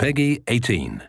Peggy 18.